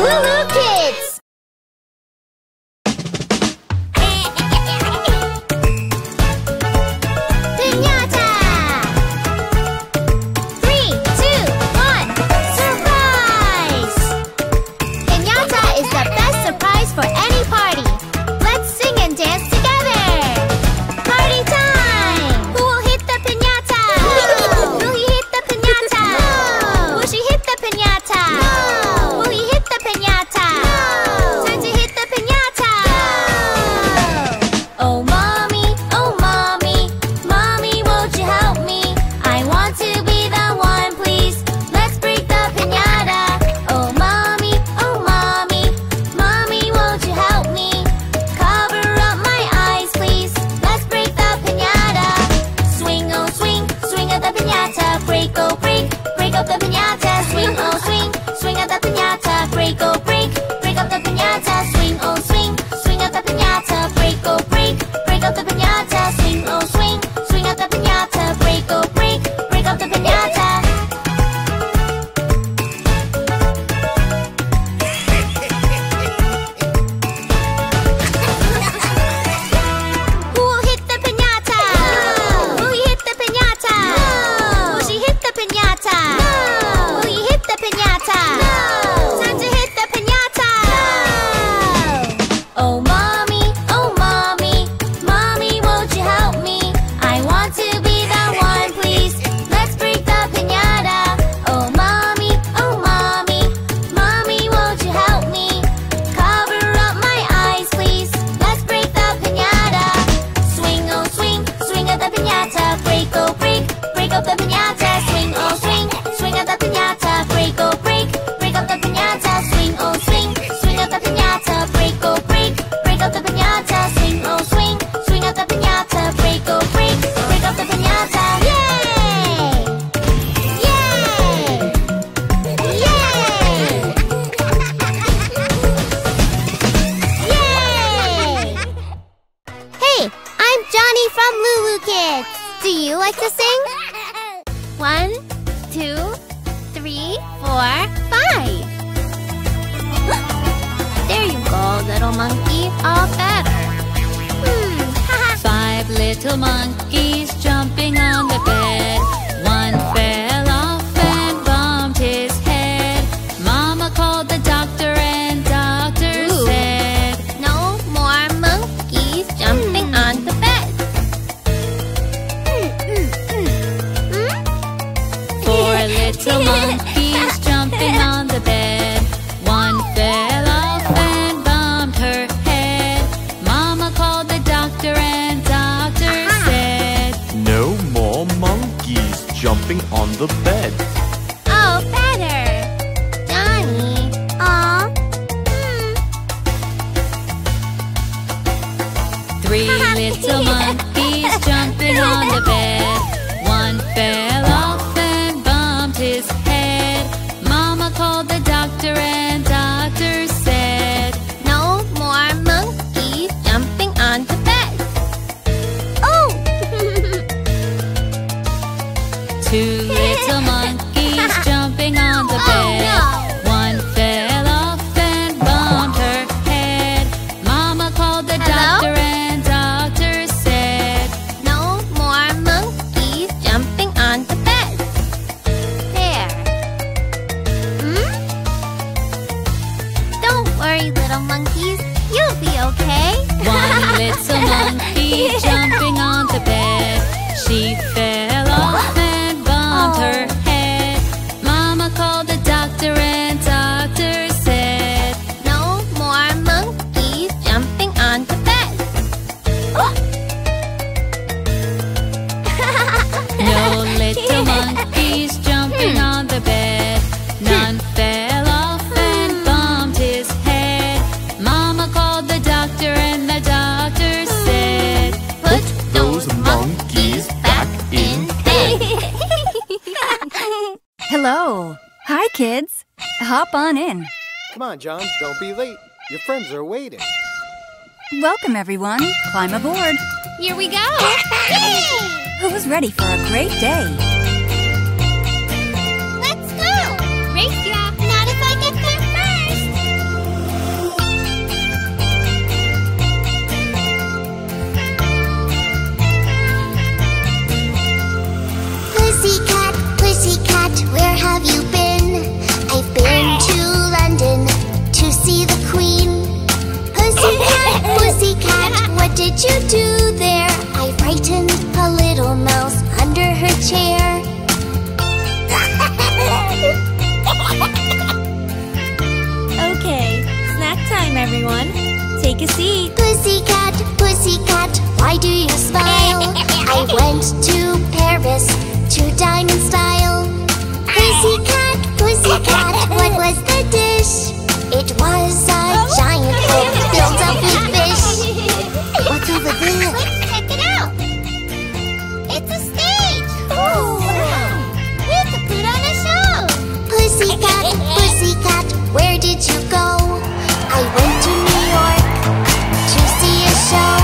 Lulu Kids! John, don't be late. Your friends are waiting. Welcome, everyone. Climb aboard. Here we go. Yay! Who's ready for a great day? Let's go! Race ya! Not if I get there first! take a seat. Pussycat, pussycat, why do you smile? I went to Paris to dine in style. Pussycat, pussycat, what was the dish? It was a giant bowl filled up with fish. What's over there? Let's check it out. It's a stage. Oh, wow. We have to put on a show. Pussycat, pussycat, where did you go? I went to New York to see a show.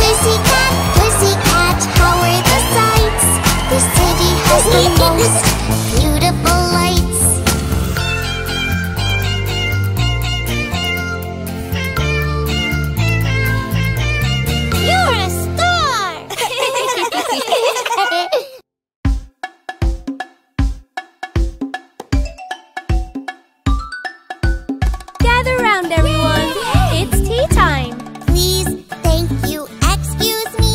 Pussycat, pussycat, how are the sights? This city has the most beautiful lights. You're a star! Gather round, everyone. It's tea time. Please, thank you, excuse me.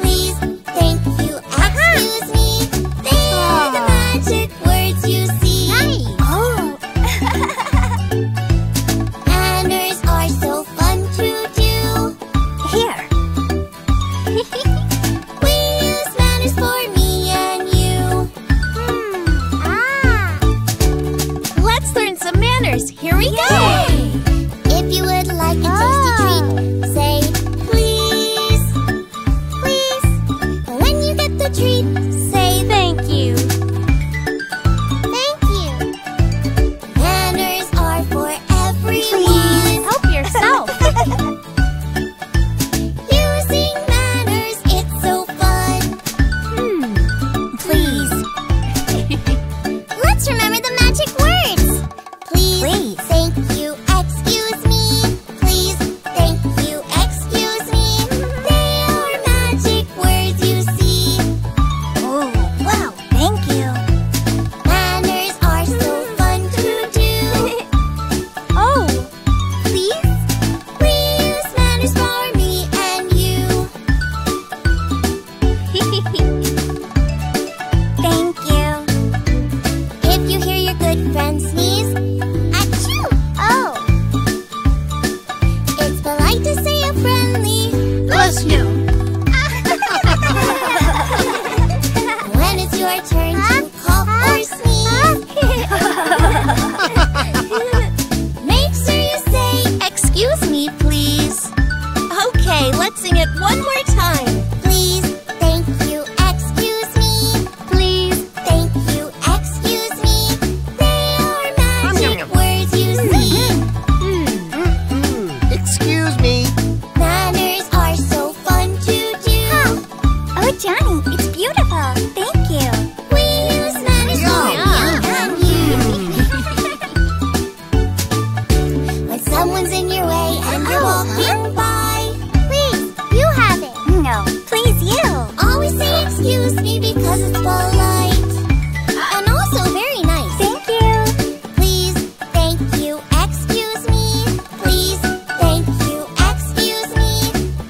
Please, thank you, excuse me. They are the magic words you see. Oh. Manners are so fun to do. Here. We use manners for me and you. Let's learn some manners. Here we go. If you would like a tasty treat, say please. Please. When you get the treat, say thank you. Thank you. Manners are for everyone. Help yourself. Using manners, it's so fun. Please. Let's remember the magic words. Please, thank you, excuse me. Please, thank you, excuse me. They are magic words you see. Oh, wow, thank you. Manners are so fun to do. Oh, Please. We use manners for me and you. Thank you. If you hear your good friend sneeze, achoo! Oh, it's polite to say a friendly bless you. When it's your turn to cough or sneeze, make sure you say excuse me, please. Okay, let's sing it one more time. Please, thank you, excuse me. Please, thank you, excuse me. They are magic words you see. Excuse me. Manners are so fun to do. Oh, Johnny, it's beautiful. Thank you. We use manners for me and you. When someone's in your way and you're walking by, please, you have it. No, please, you. Always say excuse me because it's polite and also very nice. Thank you. Please, thank you, excuse me. Please, thank you, excuse me.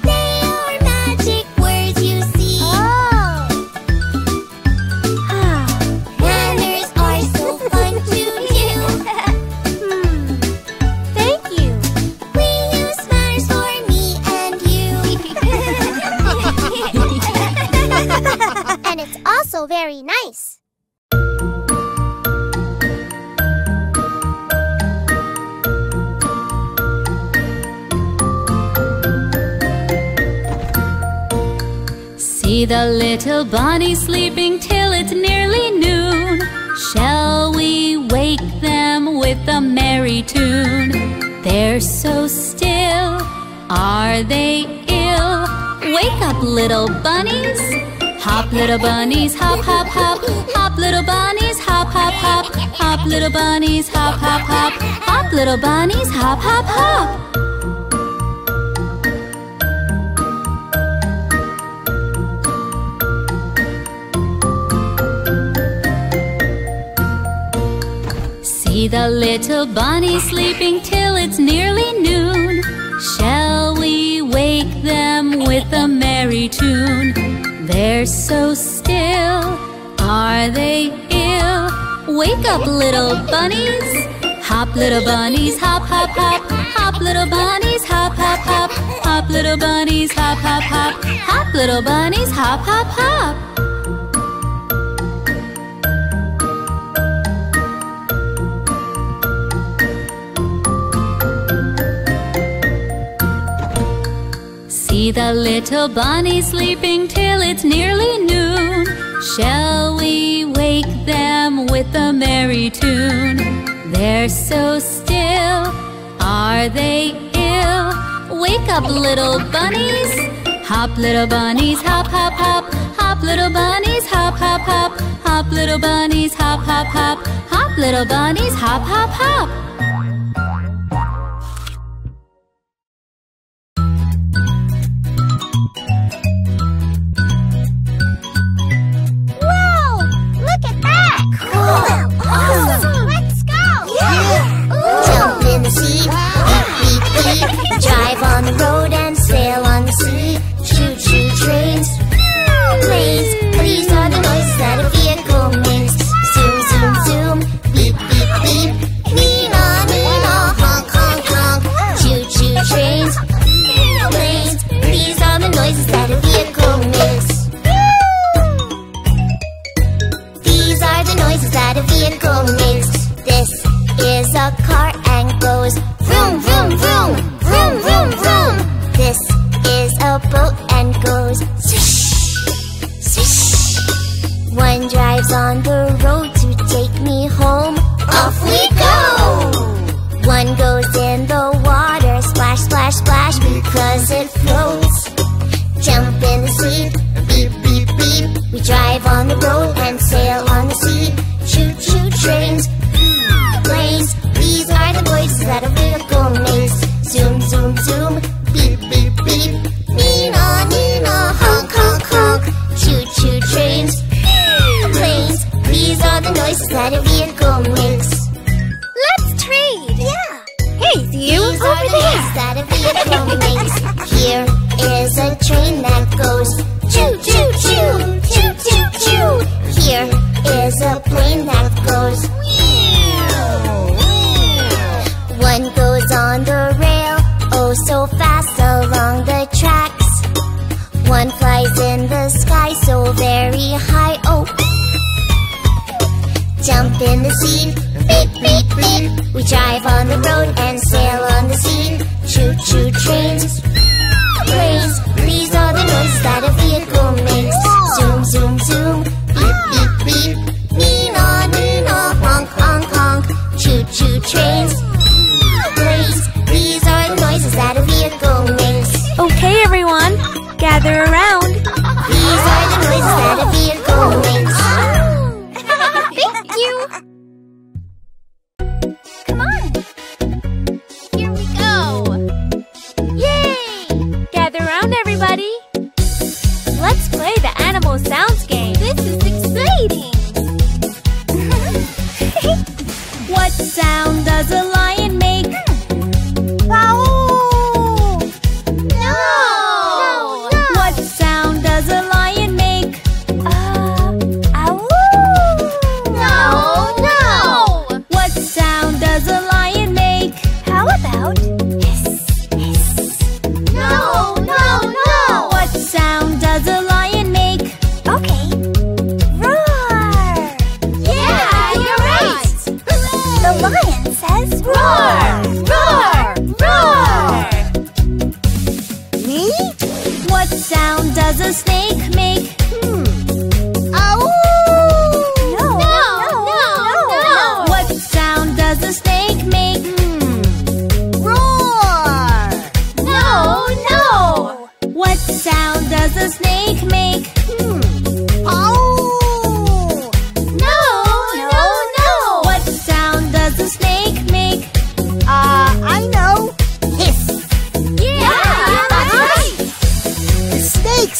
They are magic words you see. Oh. Manners are so fun to do. Thank you. We use manners for me and you. And it's also very nice. See the little bunny sleeping till it's nearly noon. Shall we wake them with a merry tune? They're so still, are they ill? Wake up, little bunnies. Hop, little bunnies, hop, hop, hop. Hop, little bunnies, hop, hop, hop. Hop, little bunnies, hop, hop, hop. Hop, little bunnies, hop, hop, hop. See the little bunny sleeping till it's nearly noon. Shall we wake them with a merry tune? They're so still, are they ill? Wake up, little bunnies. Hop, little bunnies, hop, hop, hop. Hop, Hop, little bunnies, hop, hop, hop. Hop, little bunnies, hop, hop, hop. Hop, little bunnies, hop, hop, hop. See the little bunny sleeping till it's nearly noon. Shall we wake them with a merry tune? They're so still, are they ill? Wake up, little bunnies. Hop, little bunnies, hop, hop, hop. Hop, little bunnies, hop, hop, hop. Hop, little bunnies, hop, hop, hop. Hop, little bunnies, hop, hop, hop.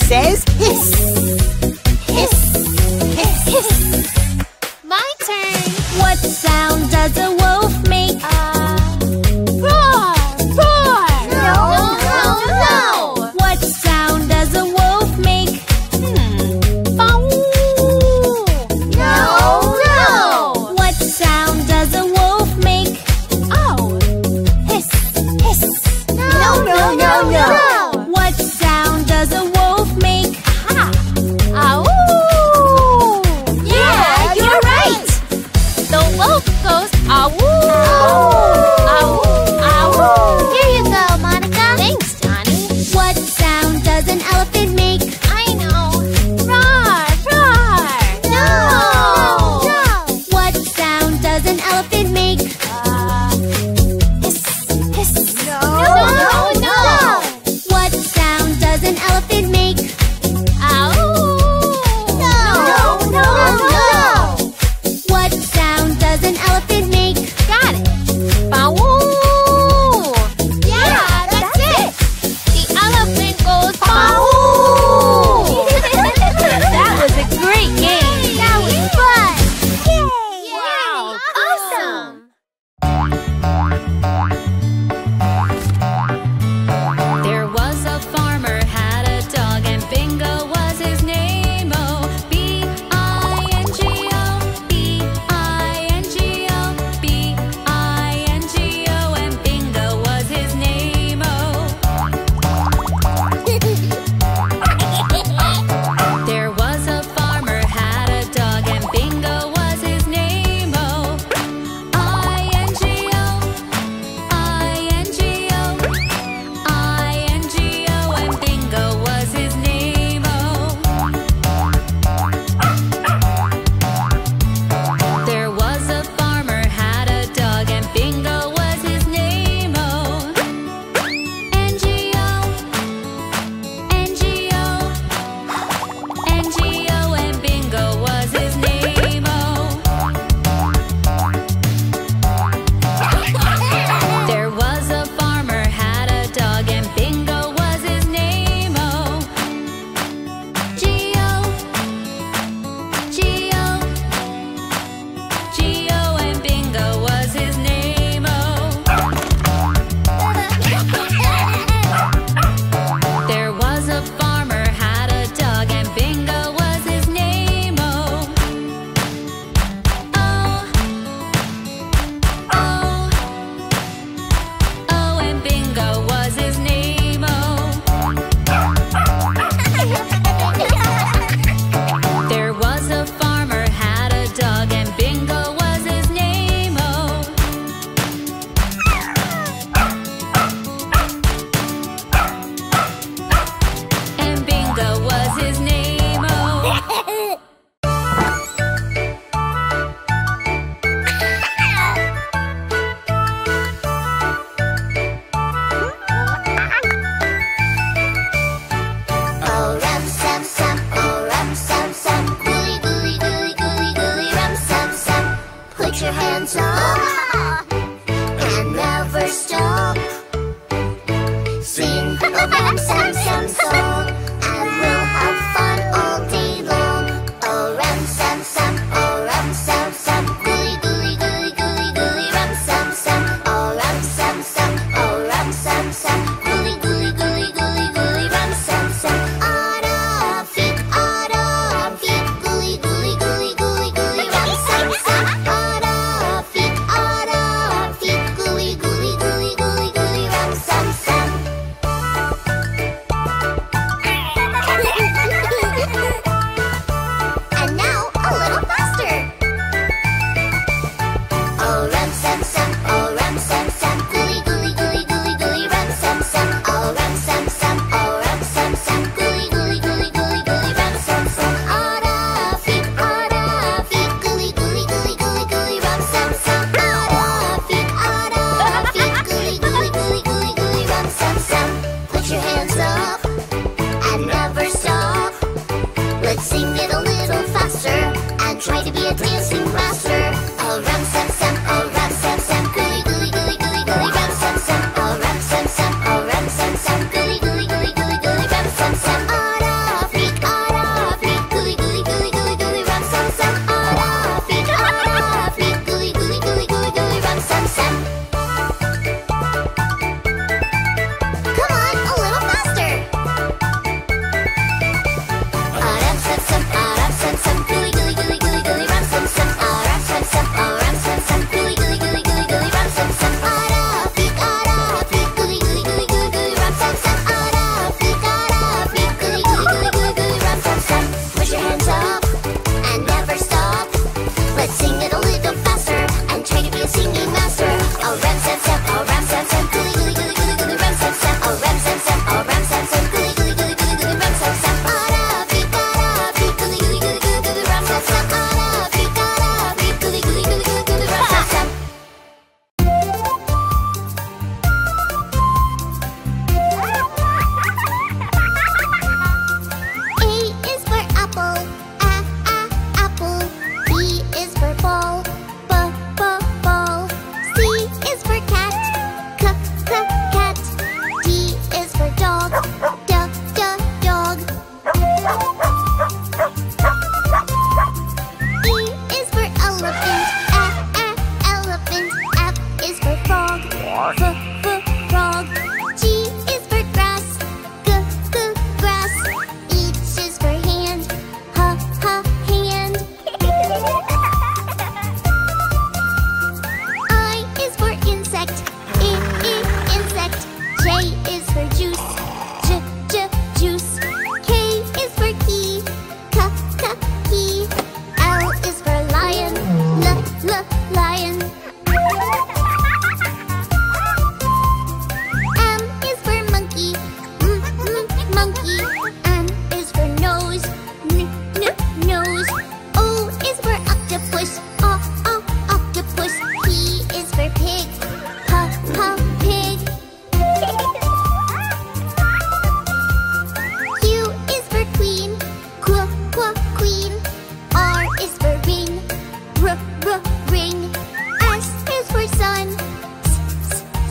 Says hiss.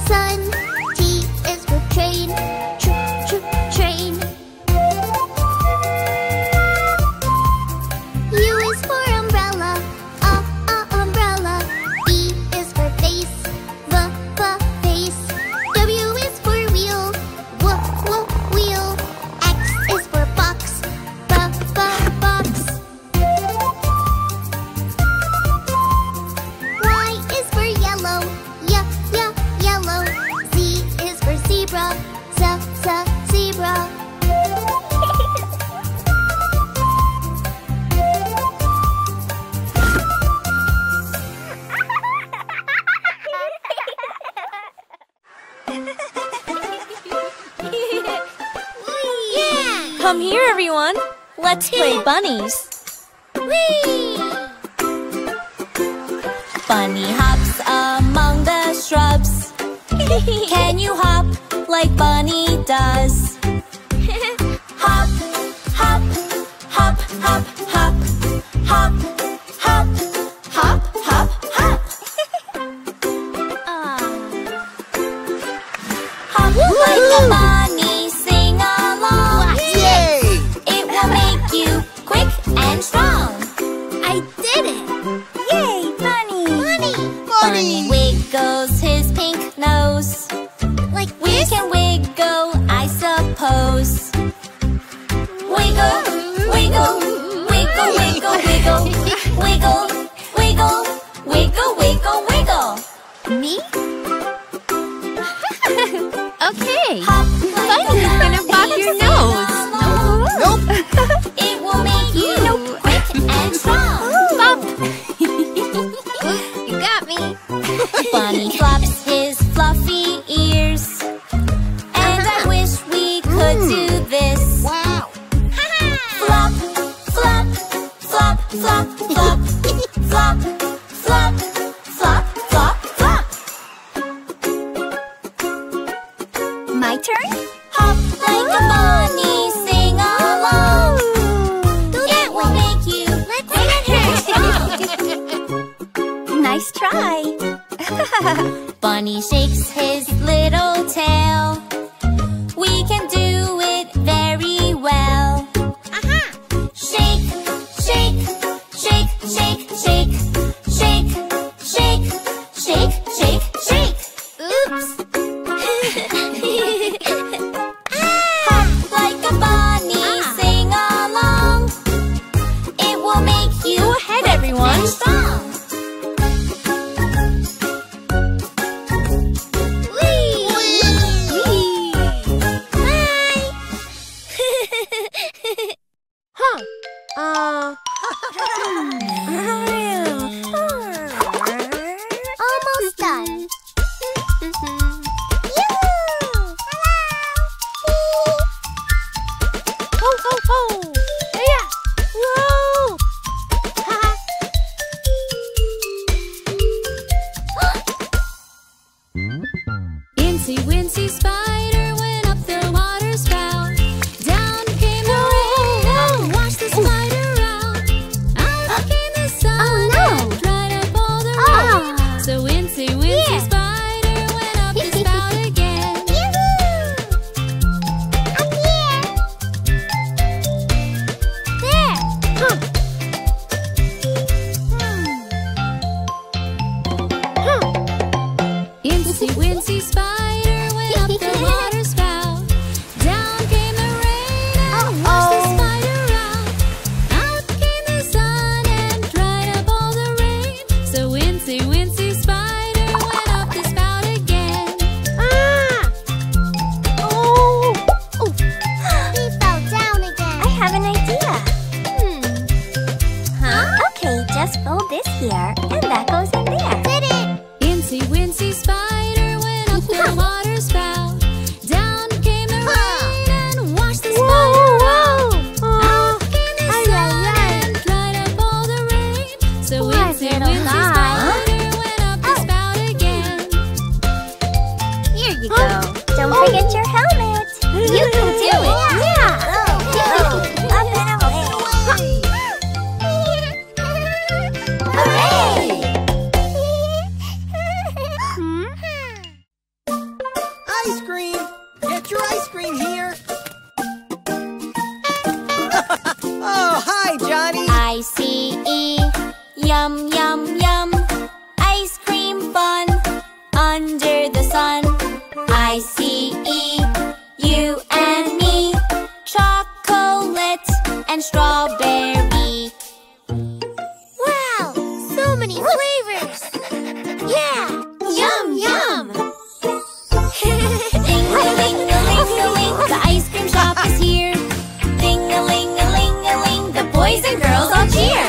sun. T is for train, train. U is for umbrella, umbrella. E is for face, face. W is for wheel, wheel. X is for box, box. Y is for yellow, yellow. Z is for zebra, zebra. Yeah! Come here, everyone. Let's play bunnies. Whee! Bunny hops among the shrubs. Can you hop like Bunny does? Hop, hop, hop, hop, hop, hop, hop, hop, hop, hop. Hop like a bunny, sing along. Yay! It will make you quick and strong. I did it! Yay, Bunny! Bunny wiggles his pink nose. Like we can wiggle, I suppose. Wiggle, wiggle, wiggle, wiggle, wiggle, wiggle, wiggle, wiggle, wiggle, wiggle. Me? Okay. Bunny's gonna pop your nose. Nope. It will make you quick and strong. You got me. Bunny flops his fluffy ears. And I wish we could do this. Wow. Flop, flop, flop, flop, flop, flop, flop, flop, flop, flop. My turn? Hop like a bunny, sing along. It will make you strong. Nice try. Bunny shakes his little tail. We can do it very well. Shake, shake, shake, shake, shake, shake, shake, shake, shake, shake. Oops. Hop like a bunny, sing along. It will make you Go ahead, everyone. Strong. Almost done. Incy Wincy Spider went up the water spout. Down came the rain and washed the spider out. Out came the sun and dried up all the rain. So Incy Wincy Spider went up the spout again. I'm here. There. Incy Wincy Spider. Just fold this here, and that goes in there. Did it! Incy Wincy Spider went up the water spout. Down came the rain and washed the spider out. Out came the sun and dried up all the rain. So Incy Wincy Spider went up the spout again. Here you go. Don't forget your helmet. You can do it. Yeah. Up and away. Hooray! under the sun. ICE, you and me, chocolate and strawberry. Wow, so many flavors. Yeah, yum yum. Ding-a-ling-a-ling-a-ling, the ice cream shop is here. Ding-a-ling-a-ling-a-ling, the boys and girls all cheer.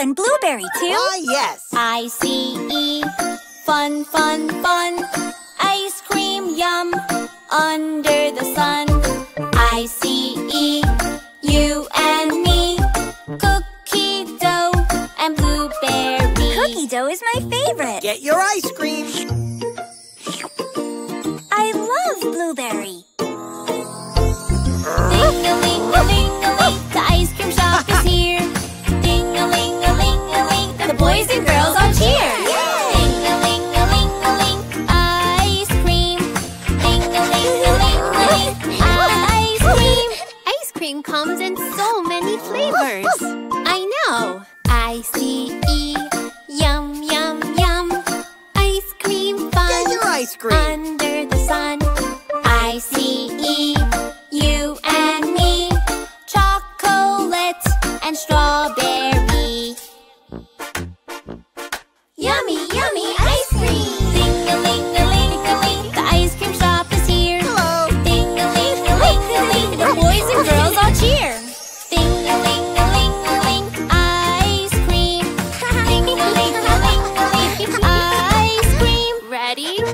And blueberry too? Yes. ICE, fun, fun, fun. Ice cream, yum, under the sun. ICE, you and me. Cookie dough and blueberry. Cookie dough is my favorite. Get your ice cream. I love blueberry. Ding-a-ling-a-ling-a-ling, the ice cream shop is here. The boys and girls all cheer. Ding-a-ling-a-ling-a-ling, ice cream. Ding-a-ling-a-ling-a-ling, ice cream. Ice cream comes in so many flavors. I know. ICE, yum, yum, yum. Ice cream fun. Get your ice cream. Under the sun. ICE, you and me. Chocolate and strawberry. Yummy, yummy ice cream! Ding-a-ling-a-ling-a-ling, the ice cream shop is here. Hello! Ding-a-ling-a-ling-a-ling, the boys and girls all cheer. Ding-a-ling-a-ling-a-ling, ice cream. Ding-a-ling-a-ling-a-ling, ice cream. Ready?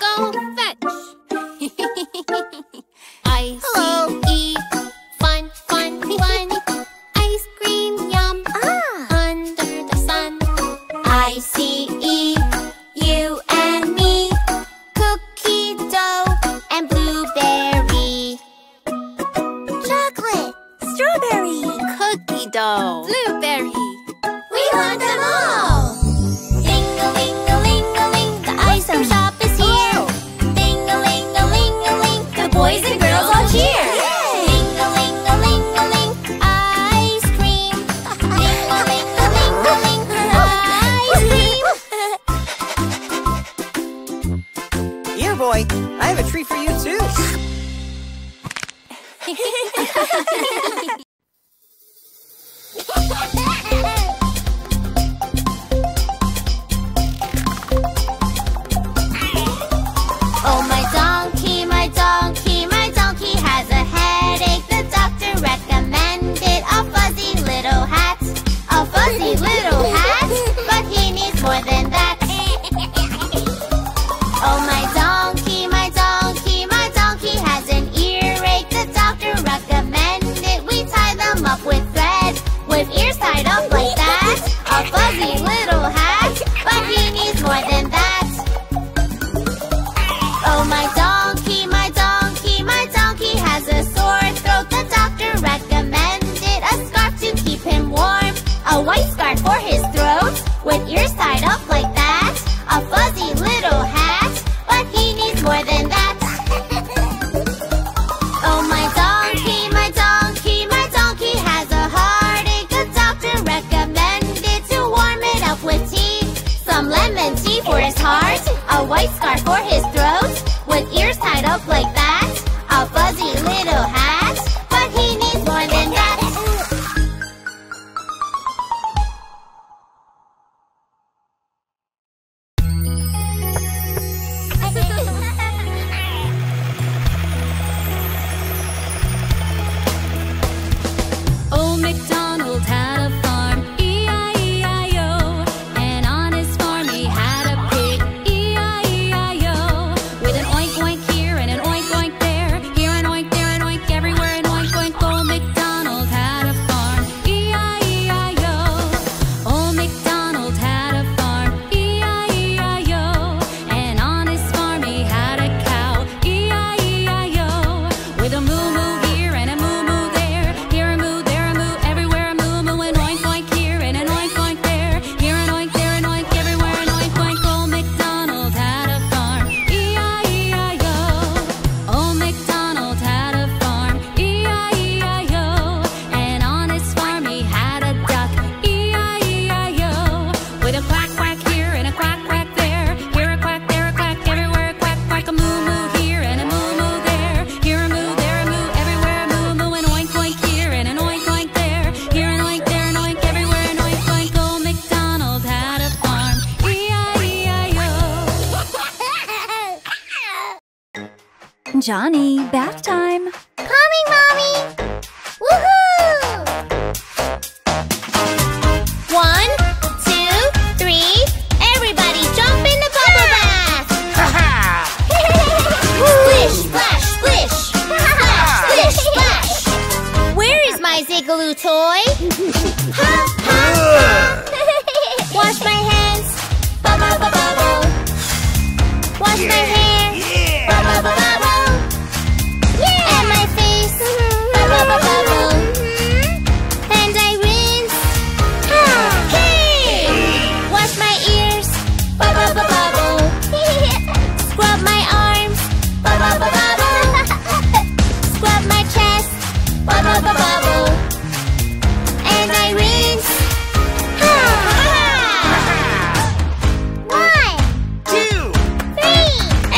Go fetch. ICE, fun, fun, fun. Ice cream, yum. Under the sun. ICE, you and me, cookie dough and blueberry. Chocolate, strawberry, cookie dough, blueberry. We want them all! Ding-a-ling-a-ling-a-ling, the ice cream shop is here. Ding-a-ling-a-ling-a-ling, the boys and girls all cheer. I have a treat for you too. Oh, my donkey, my donkey, my donkey has a headache. The doctor recommended a fuzzy little hat. A fuzzy little hat, but he needs more than that. Oh, my donkey. With ears tied up like that, a fuzzy little hat, but he needs more than that. Oh, my donkey, my donkey, my donkey has a sore throat. The doctor recommended a scarf to keep him warm. A white scarf for his throat, with ears tied up like that, a fuzzy little hat, but he needs more than that. For his heart, a white scarf for his throat, with ears tied up like that, a fuzzy little hat, but he needs more than that. Old MacDonald had a farm. With a moo-moo here and a moo-moo there, here a moo, there a moo, everywhere Johnny, bath time! Coming, Mommy! Woohoo! 1, 2, 3, everybody jump in the bubble bath! Splish, splash, splish! Splash, splish, splash! Where is my Ziggaloo toy? Huh? Wash my hands, bubble, bubble, bubble. Wash my hair, bubble, bubble, bubble. And my face, bubble, bubble, bubble. And I rinse. Hey! Wash my ears, bubble, bubble, bubble. Scrub my arms, bubble, bubble, bubble. Scrub my chest, bubble, bubble, bubble. And I rinse. 1, 2, 3.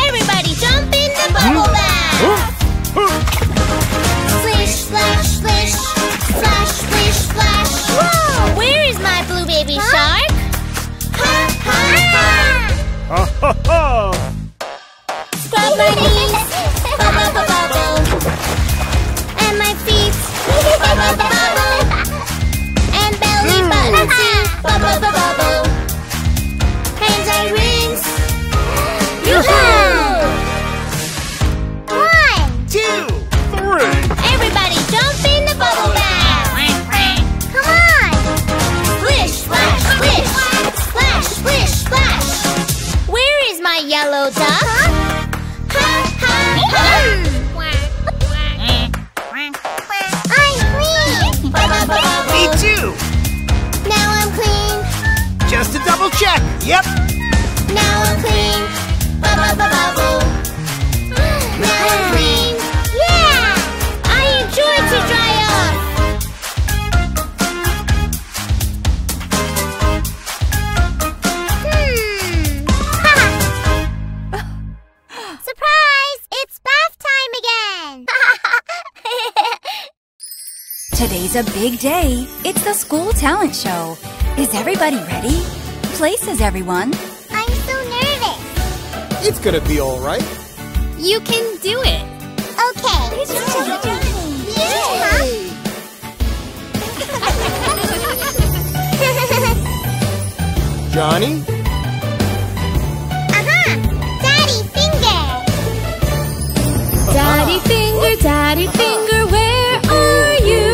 Everybody jump in the bubble bath. Splish, splash, splish. Splash, splish, splash. Whoa! Where is my blue baby shark? Ha, ha, ha! Scrub my knees. Bubble, bubble, bubble. And my feet. Bubble, bubble, bubble. Belly button too, bubble, bubble, bubble. And I rinse. Yoo-hoo! 1, 2, 3. Everybody jump in the bubble bath. Come on! Splish, splash, splish. Splash, splish, splash. Where is my yellow duck? Ha, ha, ha! I'm clean! Bubble, bubble. Me too! Now I'm clean. Just to double check. Yep. Now I'm clean. Bubble, bubble, bubble. Now I'm clean. Yeah! I enjoy to dry off. Surprise! It's bath time again. Today's a big day. It's the school talent show. Is everybody ready? Places, everyone. I'm so nervous. It's gonna be all right. You can do it. Okay. Huh? Johnny? Uh-huh. Daddy finger. Daddy finger, daddy finger, where are you?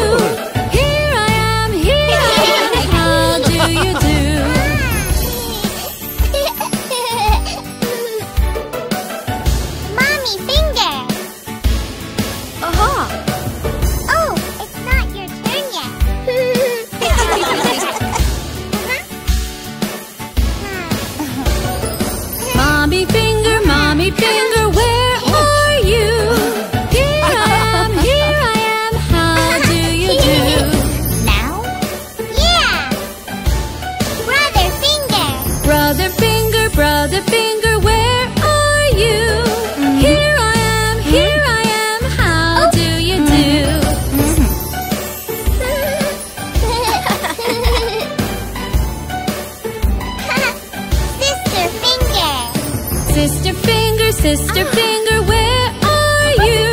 Sister finger, where are you?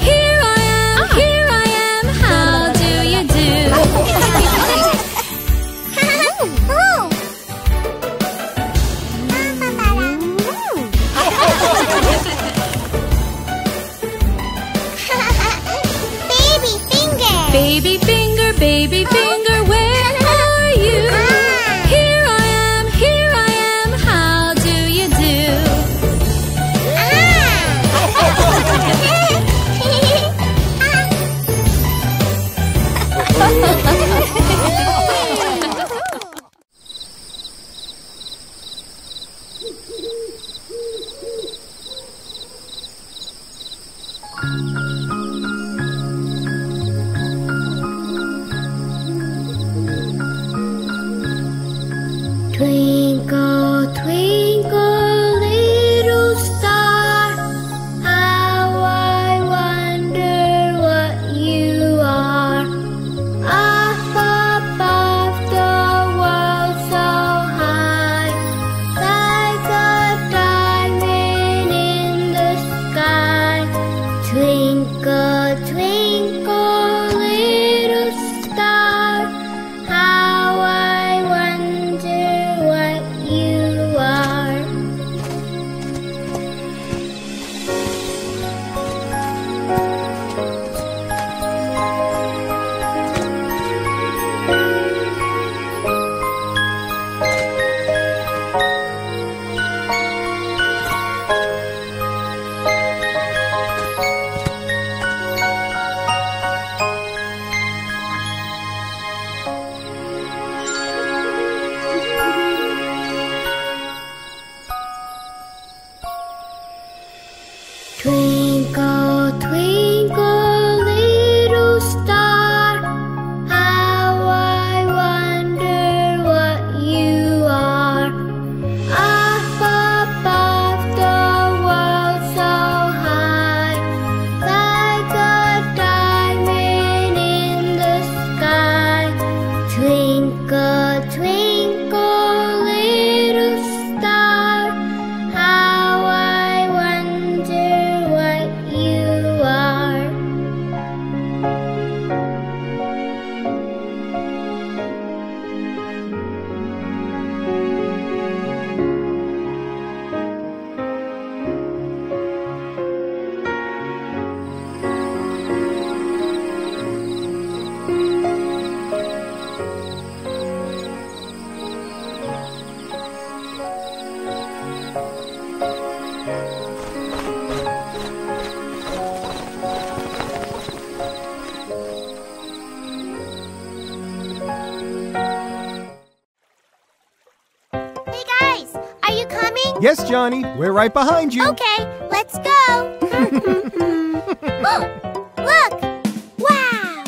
Here I am, how do you do? Baby finger! Baby finger, baby finger, where are you? Yes, Johnny, we're right behind you. Okay, let's go. Look! Wow!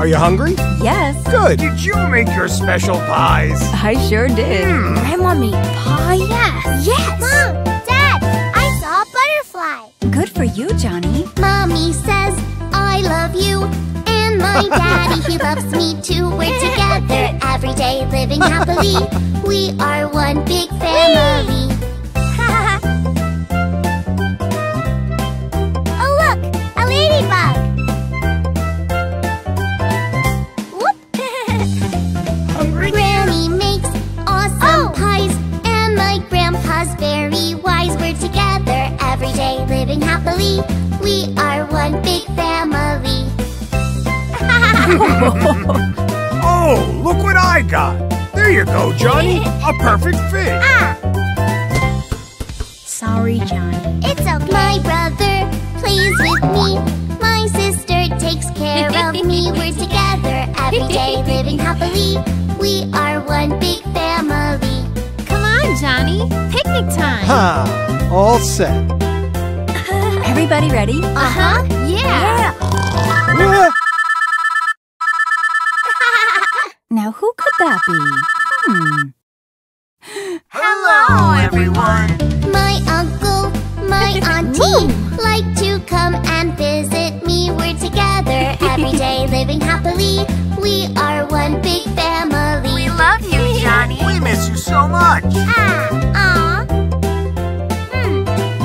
Are you hungry? Yes. Good. Did you make your special pies? I sure did. Grandma made pie? Yes. Yes. Mom, Dad, I saw a butterfly. Good for you, Johnny. Mommy says I love you, and my daddy, he loves me too. We're together every day, living happily. We are one big family. Oh, look, a ladybug. Whoop. Hungry? Granny makes awesome pies, and my grandpa's very wise. We're together every day, living happily. We are one big family. Oh, look what I got. There you go, Johnny. A perfect fit. Sorry, Johnny. It's okay. My brother plays with me. My sister takes care of me. We're together every day, living happily. We are one big family. Come on, Johnny. Picnic time. All set. Everybody ready? Yeah. Now, who could that be? Hello, everyone! My uncle, my auntie like to come and visit me. We're together every day, living happily. We are one big family. We love you, Johnny. We miss you so much.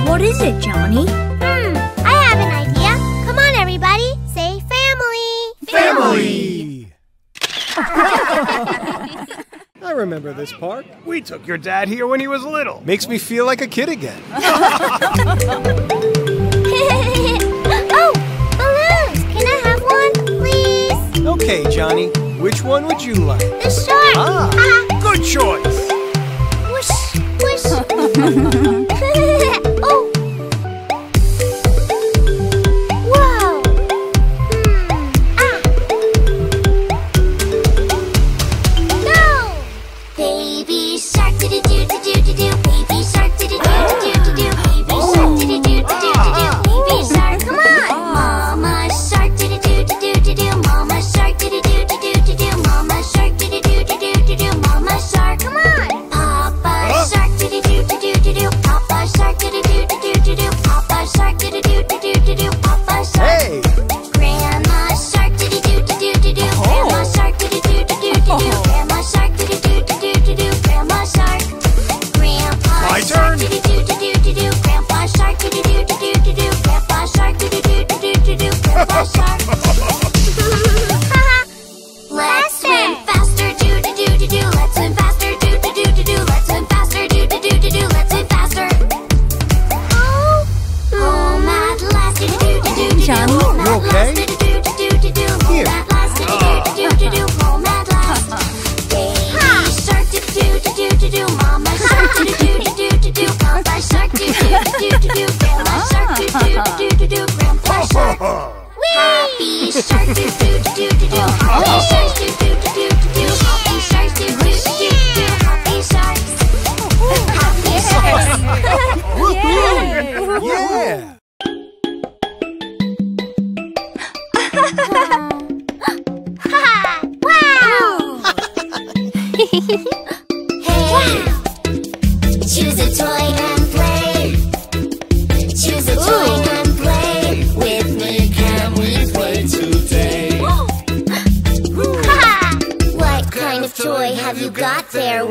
What is it, Johnny? I have an idea. Come on, everybody. Say family. Family! I remember this park. We took your dad here when he was little. Makes me feel like a kid again. Oh, balloons! Can I have one, please? Okay, Johnny. Which one would you like? The shark! Good choice! Whoosh, whoosh. Hey, wait up! What kind of toy have you got there?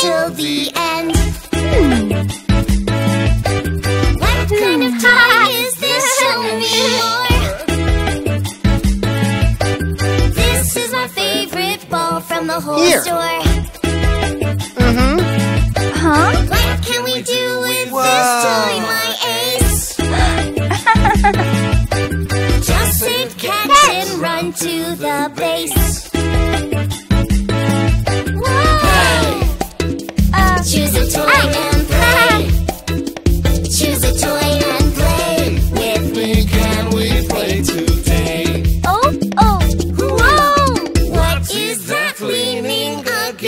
till the end. What kind of tie is this? Show me more. This is my favorite ball from the whole store. What can we do with this toy, my ace? Just save cats and run to the base. Choose a toy and play. Choose a toy and play. With me, can we play today? Oh, oh, whoa! What is that leaning against?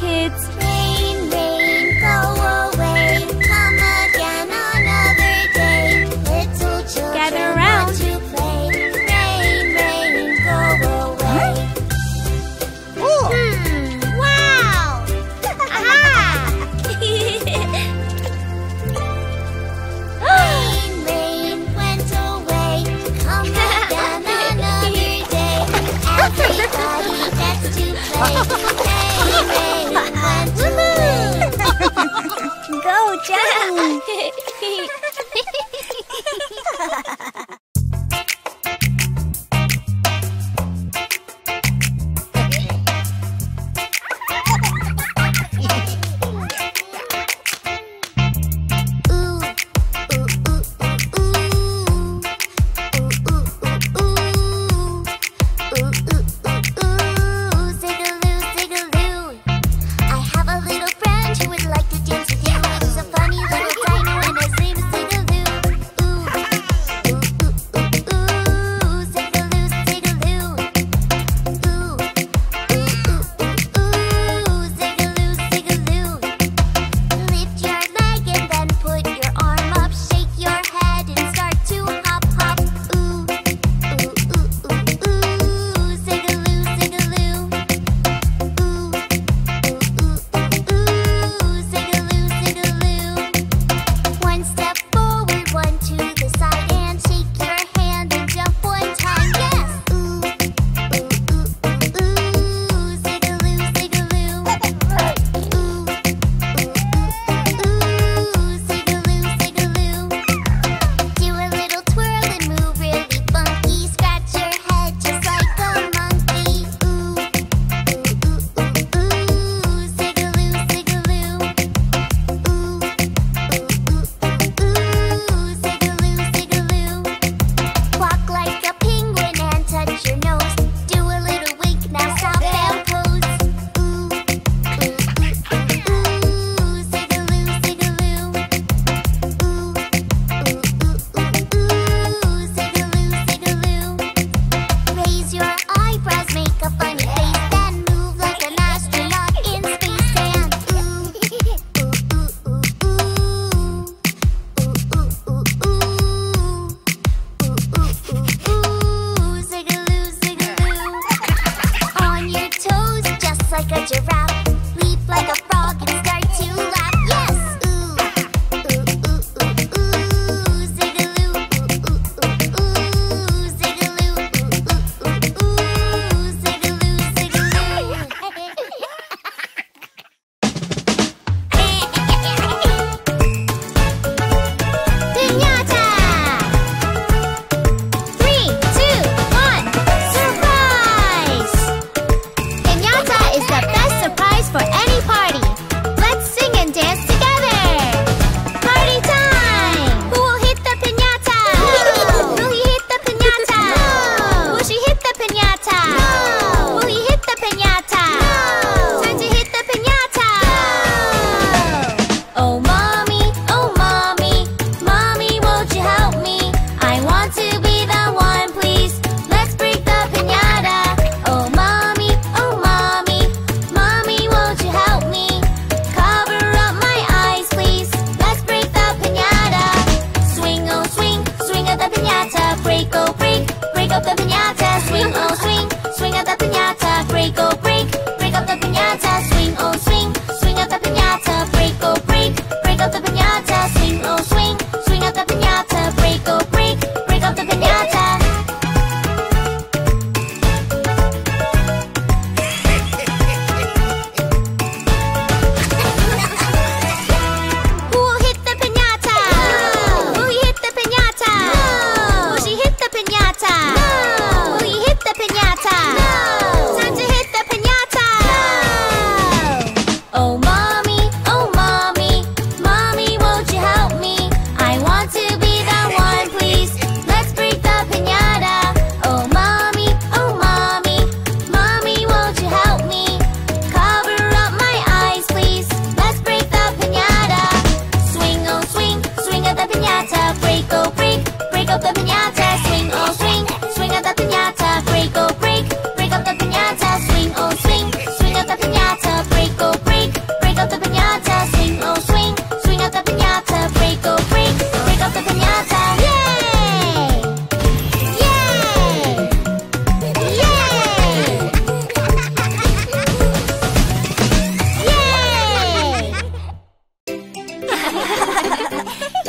kids. Rain, rain, go away. Come again another day. Little children, gather around to play. Rain, rain, go away. Huh? Oh. Wow! Rain, rain went away. Come again another day. Everybody gets to play. Go, Johnny! I would like to dance with you. He's a funny little dinosaur.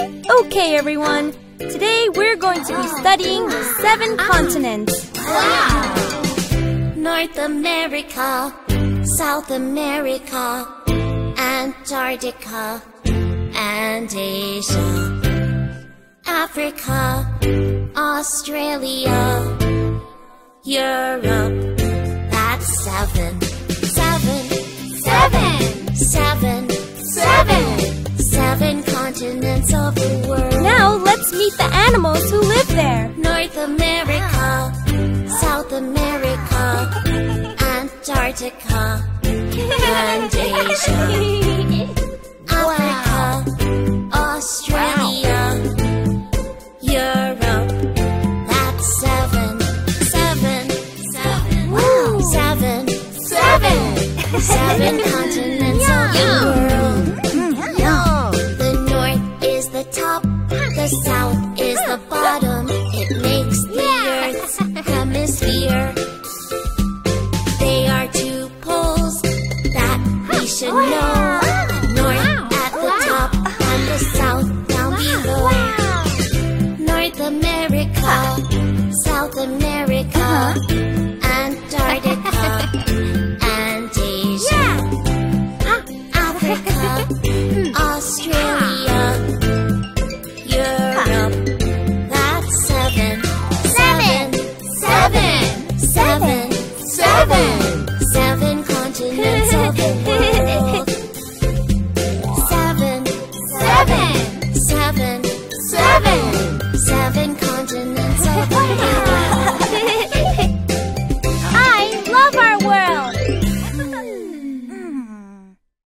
Okay, everyone. Today we're going to be studying the 7 continents. Wow! North America, South America, Antarctica, and Asia, Africa, Australia, Europe. That's 7 continents of the world. Now let's meet the animals who live there. North America, South America, Antarctica, and Asia, Africa, Australia, Europe. That's 7 continents of the world. The south is the bottom, it makes the Earth's hemisphere. They are 2 poles that we should know. North at the top and the south down below. North America, South America, Antarctica, and Asia, Africa, Australia. Seven.